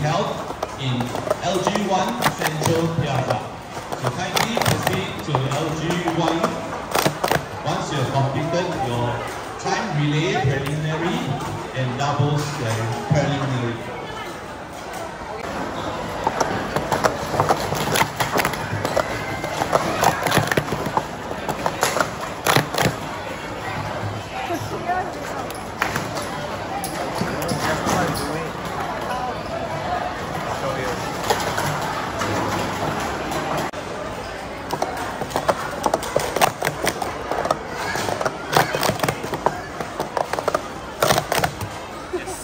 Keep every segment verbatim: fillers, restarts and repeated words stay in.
held in L G one Central Plaza. So kindly proceed to L G one. Once you have completed your time relay preliminary and doubles preliminary. Yes.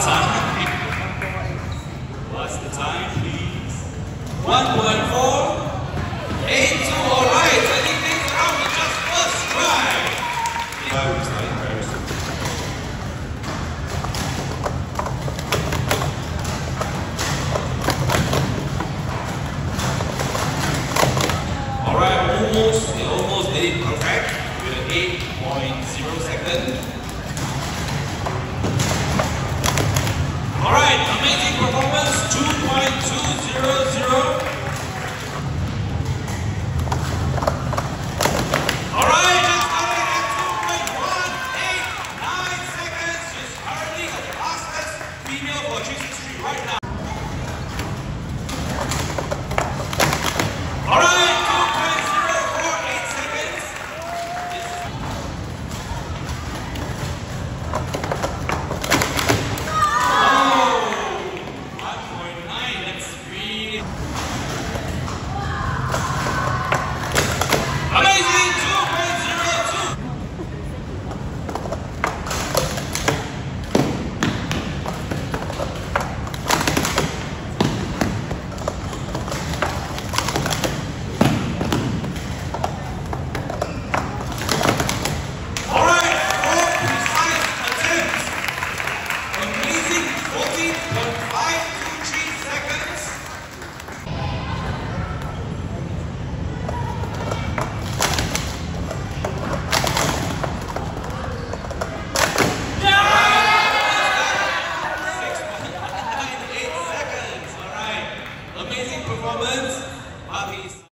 time. What's the time, please? one point four eight two. All right, I think this round is just first try. I will start very soon. All right, almost, we almost did it perfect. We're eight point zero seconds. Alright, amazing performance, two point two zero zero. Alright, just started at two point one eight nine seconds. She's currently the fastest female purchase history right now. Alright, two point zero four eight seconds. Yes. Performance, Bobby's.